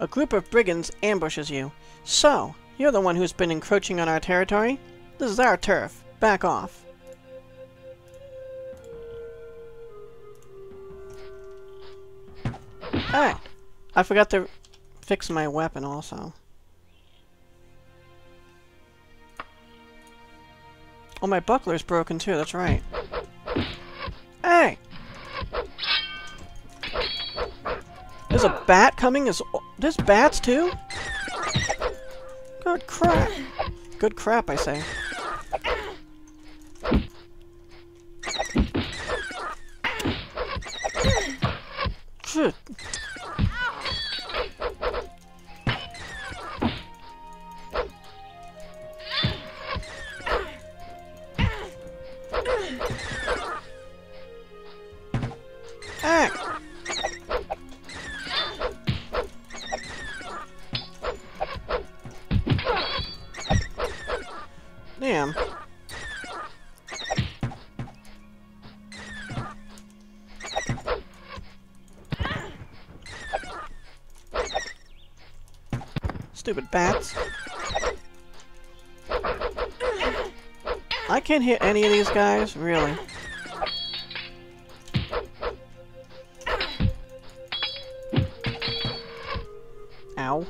A group of brigands ambushes you. So, you're the one who's been encroaching on our territory? This is our turf. Back off. Alright. I forgot to fix my weapon also. Oh, my buckler's broken too, that's right. Hey! There's a bat coming? There's bats too? Good crap. Good crap, I say. Shit. Damn. Stupid bats. I can't hit any of these guys, really. Ow.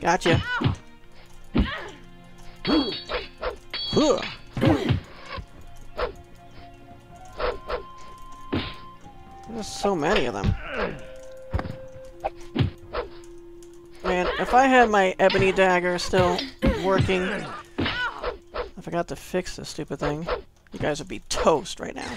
Gotcha. Huh. There's so many of them. Man, if I had my ebony dagger still working... I forgot to fix this stupid thing. You guys would be toast right now.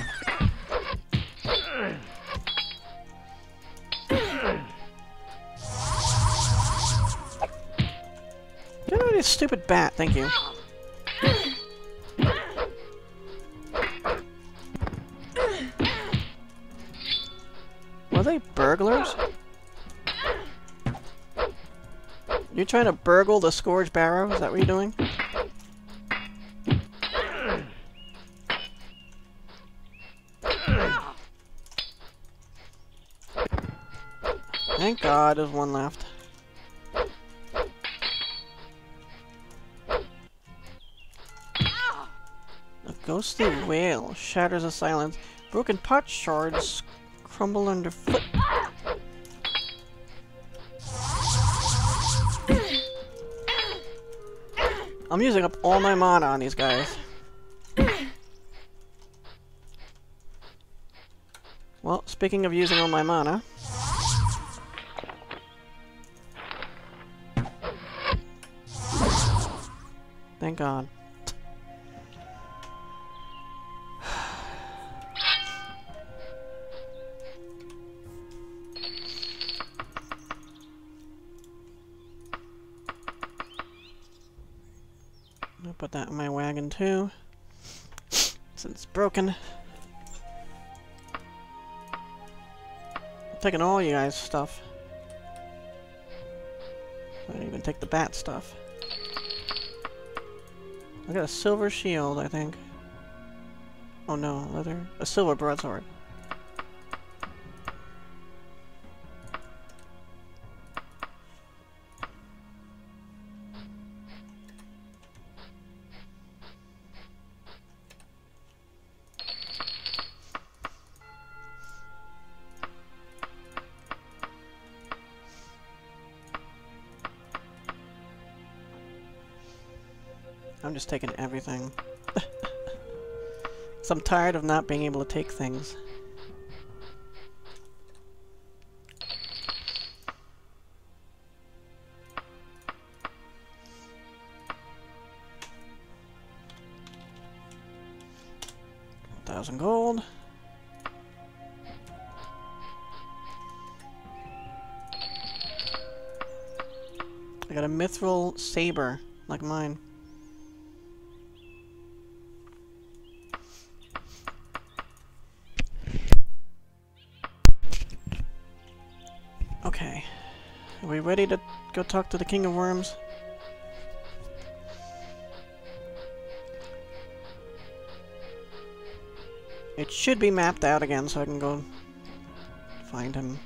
Stupid bat, thank you. Were they burglars? You're trying to burgle the Scourge Barrow? Is that what you're doing? Thank God there's one left. Ghostly wail shatters the silence. Broken pot shards crumble underfoot. I'm using up all my mana on these guys. Well, speaking of using all my mana... Thank God. Put that in my wagon too, since it's broken. I'm taking all you guys' stuff. I didn't even take the bat stuff. I got a silver shield, I think. Oh no, leather. A silver broadsword. I'm just taking everything. 'Cause I'm tired of not being able to take things. $1,000 gold. I got a mithril saber like mine. Are we ready to go talk to the King of Worms? It should be mapped out again so I can go find him.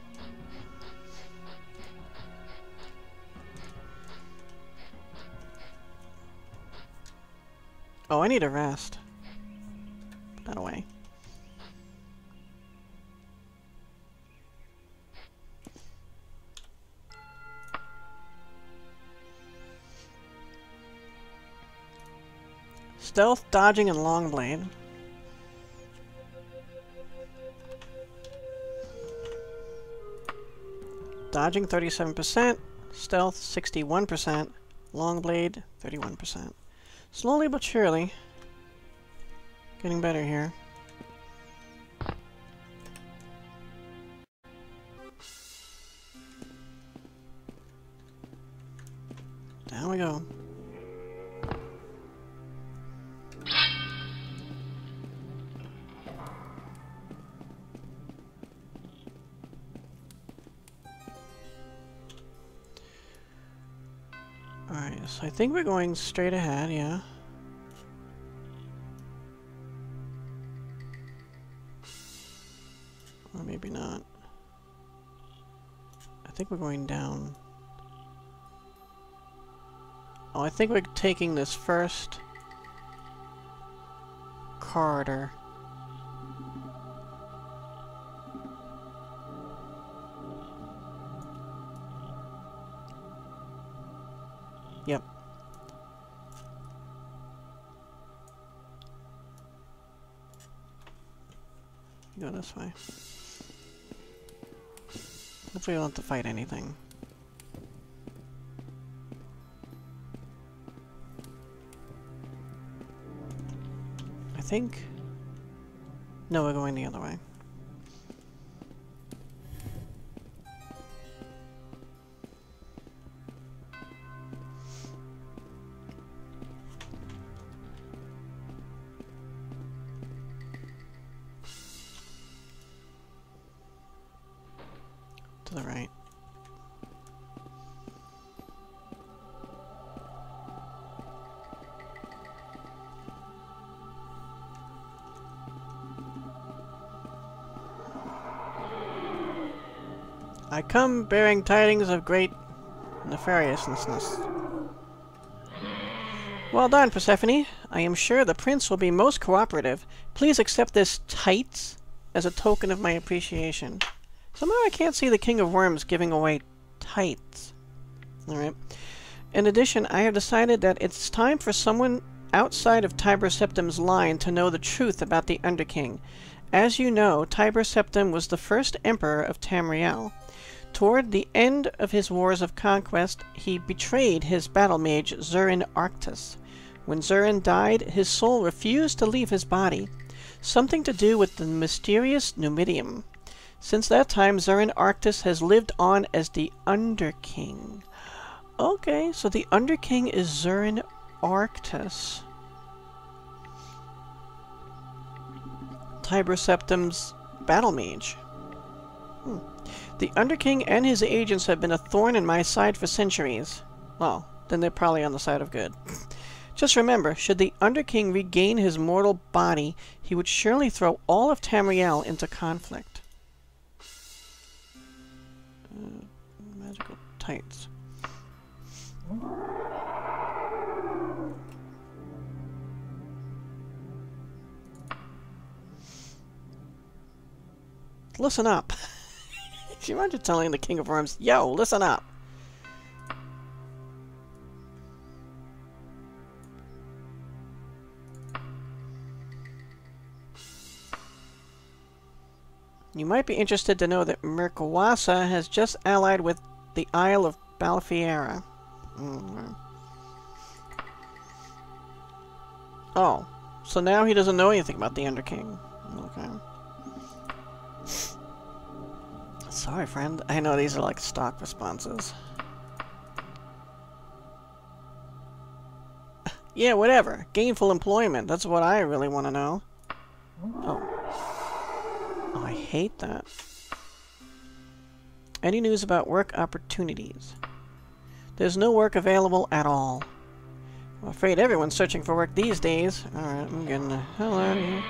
Oh, I need a rest. Put that away. Stealth, dodging, and long blade. Dodging 37%, stealth 61%, long blade 31%. Slowly but surely, getting better here. Down we go. Alright, so I think we're going straight ahead, yeah. Or maybe not. I think we're going down. Oh, I think we're taking this first corridor. Yep. Go this way. Hopefully we don't have to fight anything. I think... No, we're going the other way. To the right. I come bearing tidings of great nefariousness. Well done, Persephone. I am sure the prince will be most cooperative. Please accept this tights as a token of my appreciation. Somehow I can't see the King of Worms giving away tights. Alright. In addition, I have decided that it's time for someone outside of Tiber Septim's line to know the truth about the Underking. As you know, Tiber Septim was the first emperor of Tamriel. Toward the end of his wars of conquest, he betrayed his battle mage, Zurin Arctus. When Zurin died, his soul refused to leave his body. Something to do with the mysterious Numidium. Since that time, Zurin Arctus has lived on as the Underking. Okay, so the Underking is Zurin Arctus. Tiber Septim's battle mage. Hmm. The Underking and his agents have been a thorn in my side for centuries. Well, then they're probably on the side of good. Just remember, should the Underking regain his mortal body, he would surely throw all of Tamriel into conflict. Magical tights. Listen up. Do you imagine telling the King of Worms, yo, listen up? You might be interested to know that Mirkawasa has just allied with the Isle of Balfiera. Mm-hmm. Oh, so now he doesn't know anything about the Underking. Okay. Sorry, friend. I know these are like stock responses. Yeah, whatever. Gainful employment. That's what I really want to know. Oh. I hate that. Any news about work opportunities? There's no work available at all. I'm afraid everyone's searching for work these days. Alright, I'm getting the hell out of here.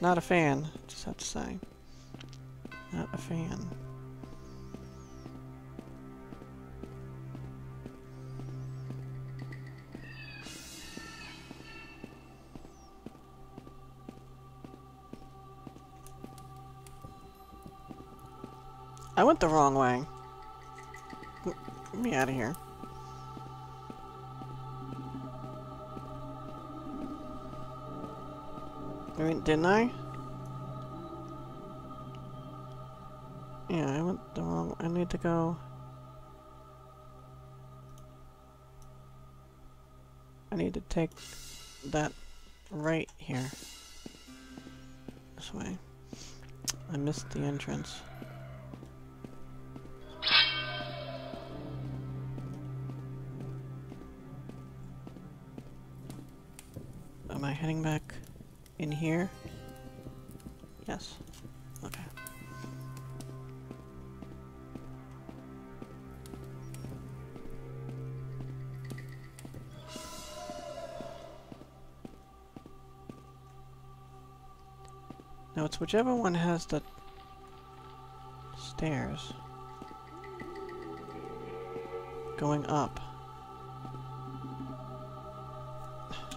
Not a fan, just have to say. Not a fan. I went the wrong way. Get me out of here. I mean, didn't I? Yeah, I went the wrong way. I need to go. I need to take that right here. This way. I missed the entrance. Am I heading back in here? Yes. Okay. Now it's whichever one has the stairs going up.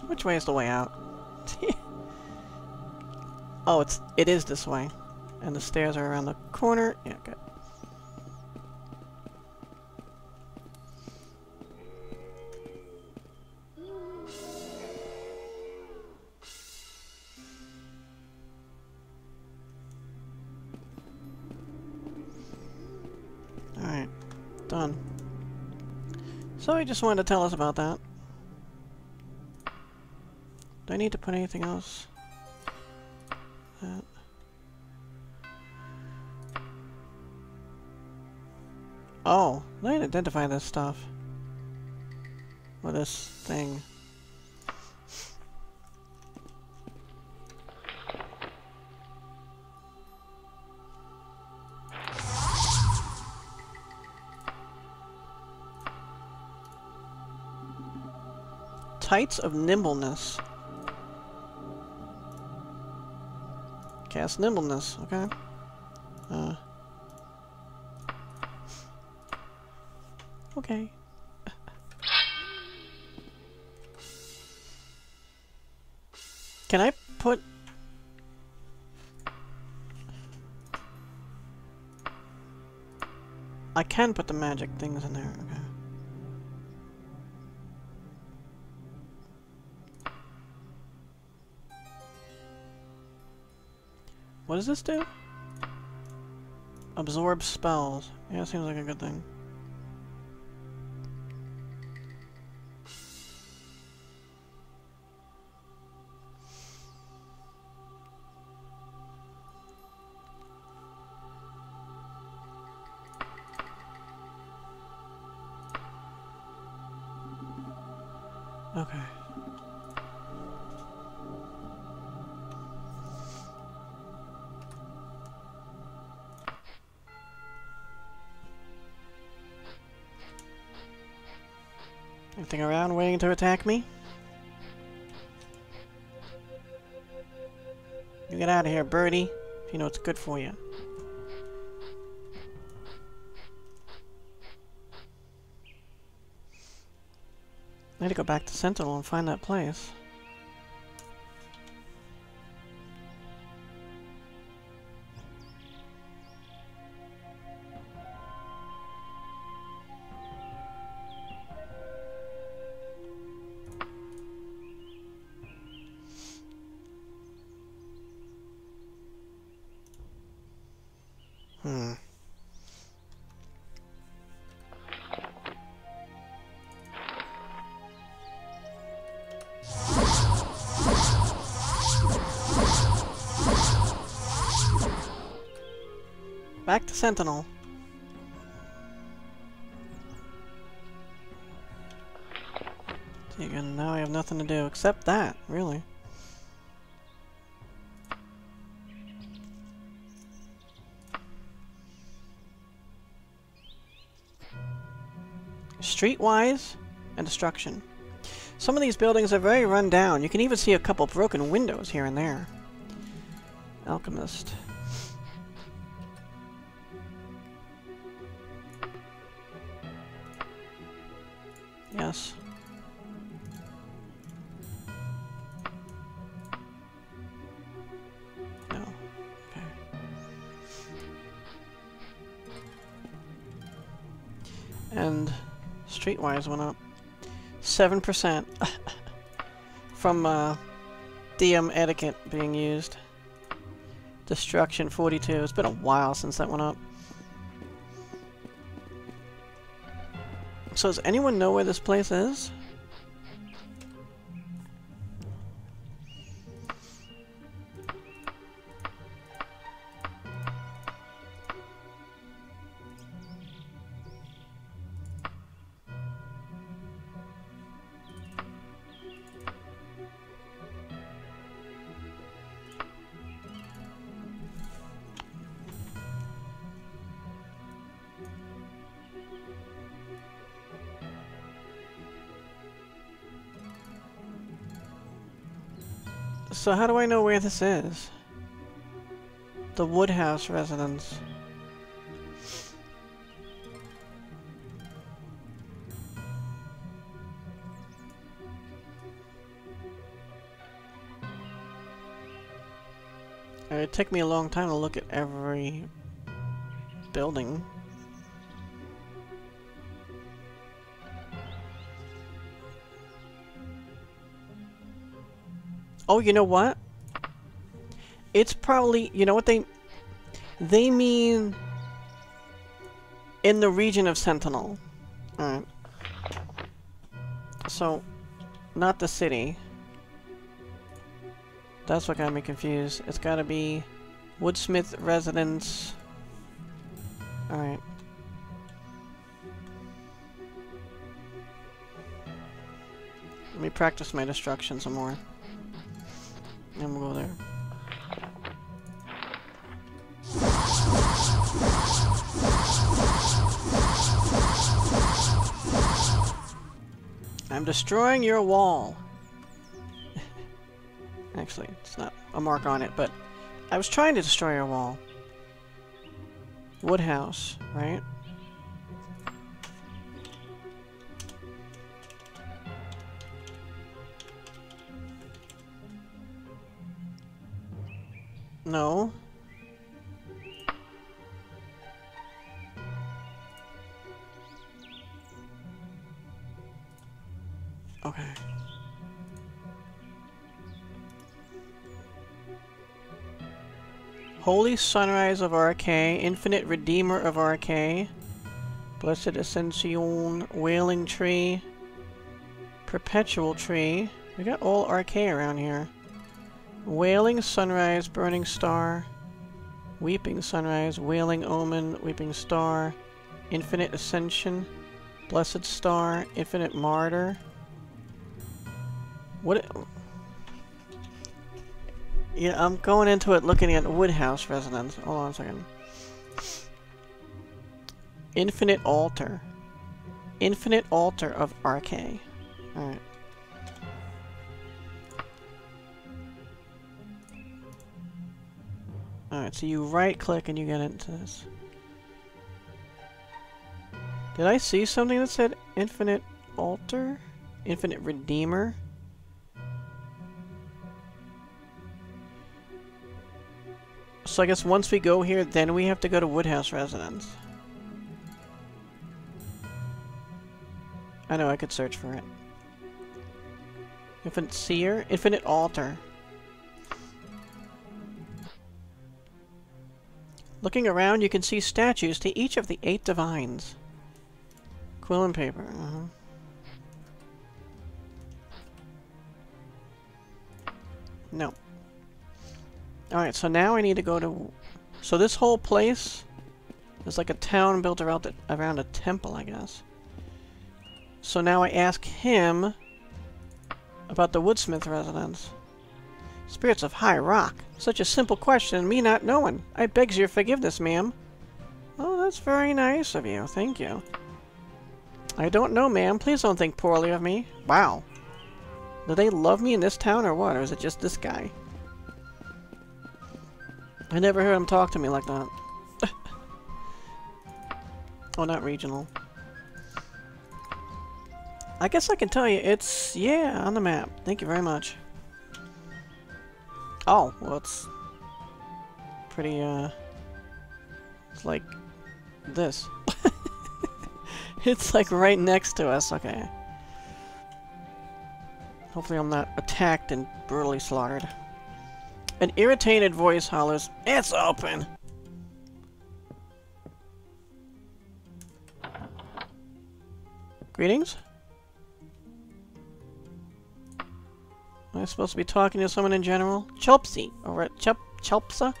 Which way is the way out? Oh, it is this way. And the stairs are around the corner. Yeah, good. Alright. Done. So he just wanted to tell us about that. Do I need to put anything else? That. Oh, I didn't identify this stuff. Or this thing. Tights of Nimbleness. Cast Nimbleness, okay. Okay. Can I put... I can put the magic things in there, okay. What does this do? Absorb spells. Yeah, seems like a good thing. Okay. Anything around waiting to attack me? You get out of here, birdie, if you know it's good for you. I need to go back to Sentinel and find that place. Back to Sentinel. And now I have nothing to do except that, really. Streetwise and destruction. Some of these buildings are very run down. You can even see a couple broken windows here and there. Alchemist. Yes. No. Okay. And Streetwise went up 7% from DM etiquette being used. Destruction 42. It's been a while since that went up. So does anyone know where this place is? So how do I know where this is? The Woodhouse Residence. It took me a long time to look at every building. Oh, you know what? It's probably, you know what they mean in the region of Sentinel. Alright. So, not the city. That's what got me confused. It's gotta be Woodsmith Residence. Alright. Let me practice my destruction some more. And we'll go there. I'm destroying your wall. Actually, it's not a mark on it, but I was trying to destroy your wall. Woodhouse, right? No. Okay. Holy Sunrise of Arkay, Infinite Redeemer of Arkay, Blessed Ascension, Wailing Tree, Perpetual Tree. We got all Arkay around here. Wailing Sunrise, Burning Star, Weeping Sunrise, Wailing Omen, Weeping Star, Infinite Ascension, Blessed Star, Infinite Martyr. What? Yeah, I'm going into it looking at Woodhouse Residence. Hold on a second. Infinite Altar. Infinite Altar of Arkay. Alright. Alright, so you right-click and you get into this. Did I see something that said Infinite Altar? Infinite Redeemer? So I guess once we go here, then we have to go to Woodhouse Residence. I know, I could search for it. Infinite Seer? Infinite Altar. Looking around, you can see statues to each of the 8 divines. Quill and paper. No. Alright, so now I need to go to... So this whole place is like a town built around a temple, I guess. So now I ask him about the Woodsmith Residence. Spirits of High Rock. Such a simple question, me not knowing. I begs your forgiveness, ma'am. Oh, that's very nice of you. Thank you. I don't know, ma'am. Please don't think poorly of me. Wow. Do they love me in this town or what? Or is it just this guy? I never heard him talk to me like that. Oh, not regional. I guess I can tell you it's, yeah, on the map. Thank you very much. Oh, well, it's pretty, it's like this. It's like right next to us, okay. Hopefully I'm not attacked and brutally slaughtered. An irritated voice hollers, "It's open!" Greetings? Am I supposed to be talking to someone in general? Chelpsi, over at Chelpsa?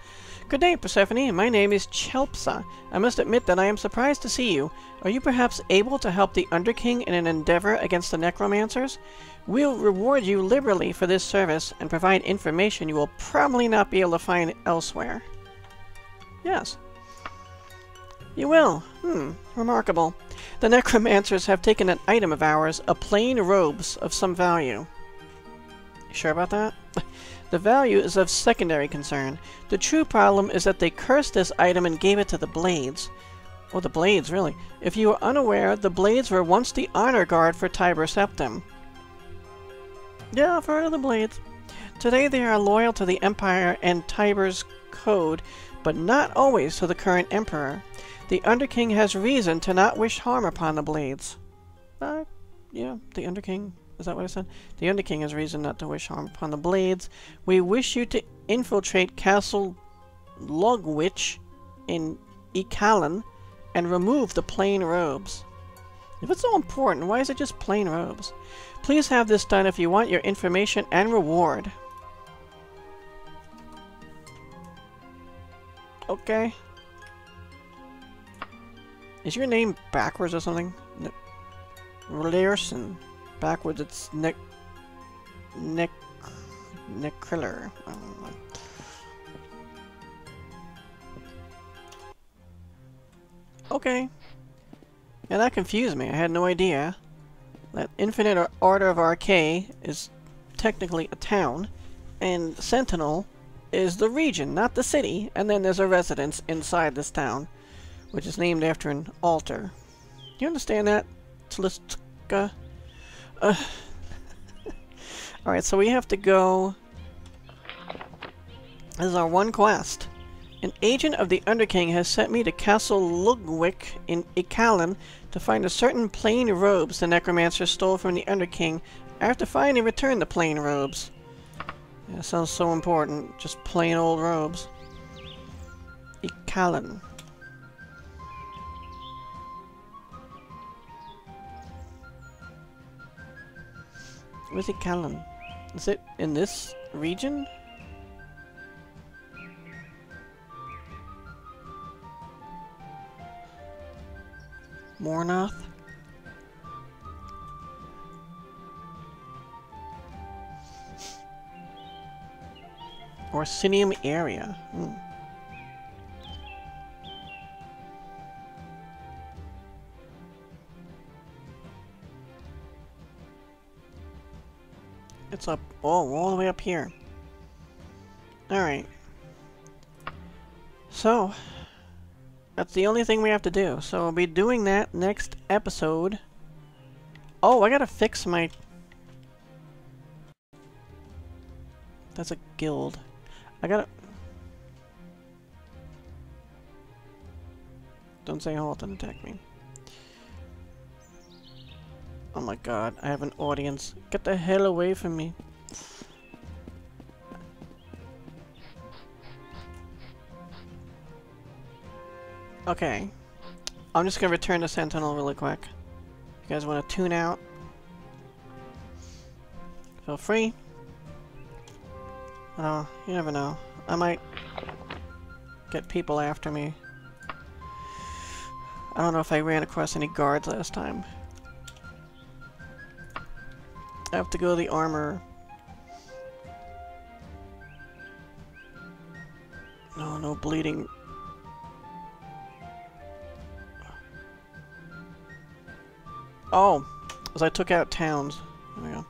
Good day, Persephone. My name is Chelpsa. I must admit that I am surprised to see you. Are you perhaps able to help the Underking in an endeavor against the Necromancers? We'll reward you liberally for this service and provide information you will probably not be able to find elsewhere. Yes. You will. Remarkable. The Necromancers have taken an item of ours, a plain robes of some value. You sure about that? The value is of secondary concern. The true problem is that they cursed this item and gave it to the Blades. Oh, the Blades, really. If you are unaware, the Blades were once the honor guard for Tiber Septim. Yeah, I've heard of the Blades. Today they are loyal to the Empire and Tiber's code, but not always to the current Emperor. The Underking has reason to not wish harm upon the Blades. Yeah, the Underking... Is that what I said? The Underking has reason not to wish harm upon the Blades. We wish you to infiltrate Castle Llugwych in Icallan and remove the plain robes. If it's so important, why is it just plain robes? Please have this done if you want your information and reward. Okay. Is your name backwards or something? R'lyerson. Backwards, it's Necriller. Okay. Yeah, that confused me. I had no idea that Infinite Order of Arkay is technically a town, and Sentinel is the region, not the city. And then there's a residence inside this town, which is named after an altar. Do you understand that? Tlistka. Alright, so we have to go... This is our one quest. An agent of the Underking has sent me to Castle Llugwych in Icallan to find a certain plain robes the Necromancer stole from the Underking. I have to find and return the plain robes. Yeah, that sounds so important. Just plain old robes. Icallan. Where's Icallan? Is it in this region? Mornoth? Orsinium area. It's up, oh, all the way up here. Alright. So, that's the only thing we have to do. So we'll be doing that next episode. Oh, I gotta fix my... That's a guild. I gotta... Don't say halt and attack me. Oh my god, I have an audience. Get the hell away from me. Okay. I'm just gonna return to Sentinel really quick. You guys wanna tune out? Feel free. Oh, you never know. I might get people after me. I don't know if I ran across any guards last time. I have to go to the armor. No, no bleeding. Oh, because I took out towns. There we go.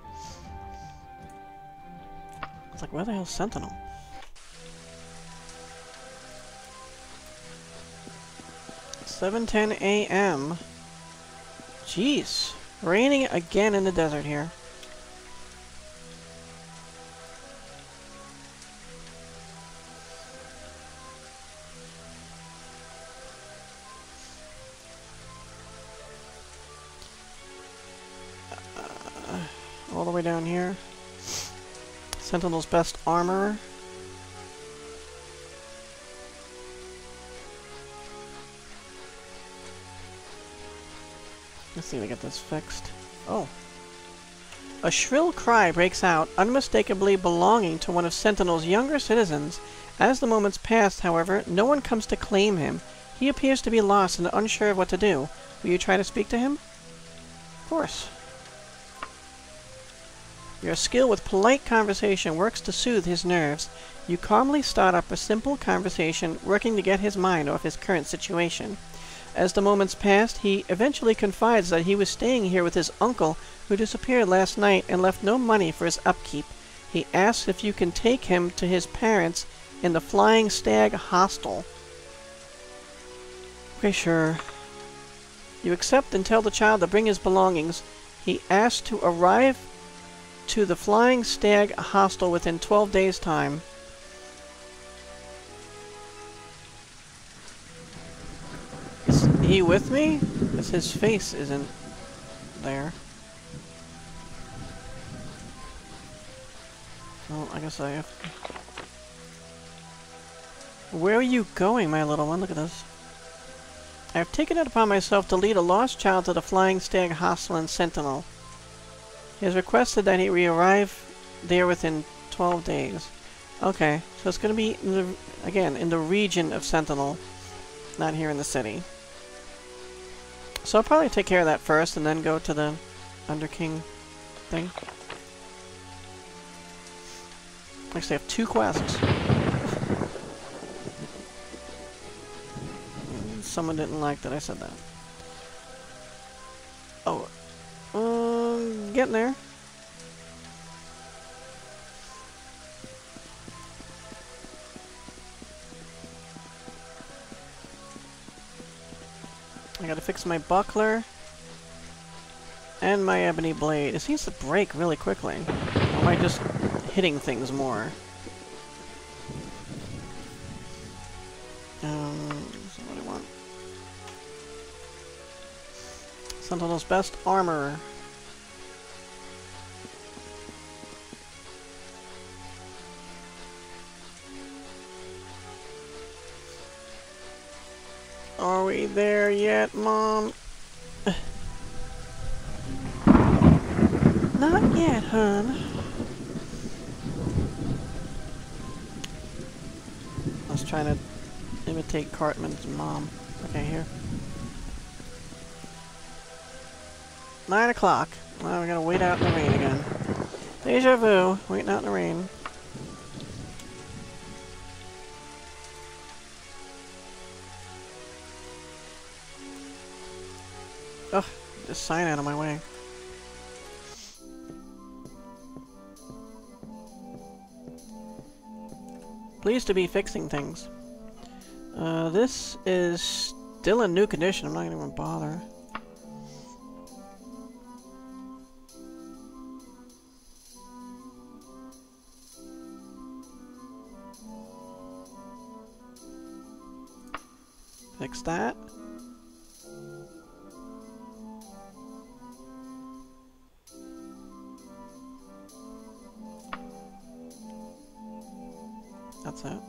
It's like, where the hell's Sentinel? 7:10 a.m. Jeez. Raining again in the desert here. All the way down here. Sentinel's best armor. Let's see if I get this fixed. Oh. A shrill cry breaks out, unmistakably belonging to one of Sentinel's younger citizens. As the moments pass, however, no one comes to claim him. He appears to be lost and unsure of what to do. Will you try to speak to him? Of course. Your skill with polite conversation works to soothe his nerves. You calmly start up a simple conversation, working to get his mind off his current situation. As the moments passed, he eventually confides that he was staying here with his uncle, who disappeared last night and left no money for his upkeep. He asks if you can take him to his parents in the Flying Stag Hostel. Okay, sure. You accept and tell the child to bring his belongings. He asks to arrive to the Flying Stag Hostel within 12 days' time. Is he with me? Because his face isn't there. Well, I guess I have to... Where are you going, my little one? Look at this. I have taken it upon myself to lead a lost child to the Flying Stag Hostel and Sentinel. He has requested that he re-arrive there within 12 days. Okay, so it's going to be, in the region of Sentinel, not here in the city. So I'll probably take care of that first and then go to the Underking thing. Actually, I have two quests. Someone didn't like that I said that. Oh. Getting there. I gotta fix my buckler and my ebony blade. It seems to break really quickly. Or am I just hitting things more? So what do I want? Sentinel's best armor. Are we there yet, Mom? Not yet, hon. I was trying to imitate Cartman's mom. Okay, here. 9 o'clock. Now we're gonna wait out in the rain again. Deja vu, waiting out in the rain. Ugh, this sign out of my way. Pleased to be fixing things. This is still in new condition. I'm not gonna even bother. Fix that. That's it.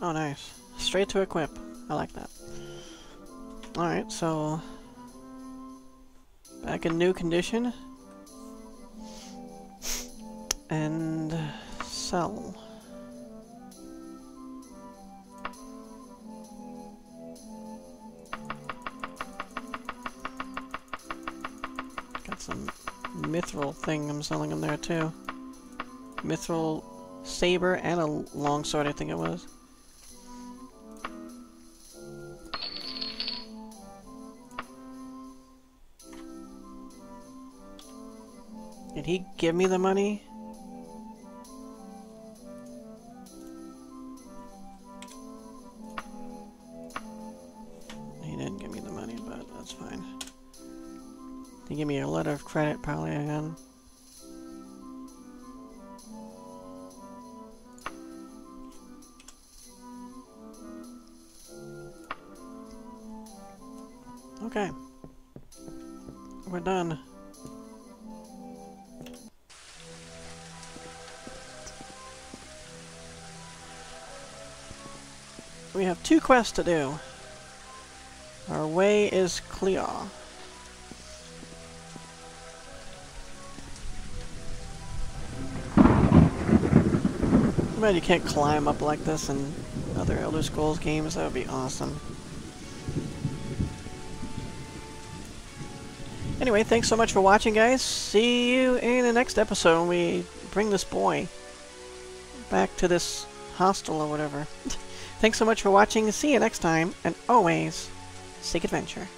Oh, nice. Straight to equip. I like that. Alright, so... back in new condition. And... sell. Got some mithril thing I'm selling them there too. Mithril saber and a longsword, I think it was. Did he give me the money? He didn't give me the money, but that's fine. He gave me a letter of credit, probably, again. Okay. We're done. We have two quests to do. Our way is clear. I'm glad you can't climb up like this in other Elder Scrolls games. That would be awesome. Anyway, thanks so much for watching, guys. See you in the next episode when we bring this boy back to this hostel or whatever. Thanks so much for watching. See you next time, and always seek adventure.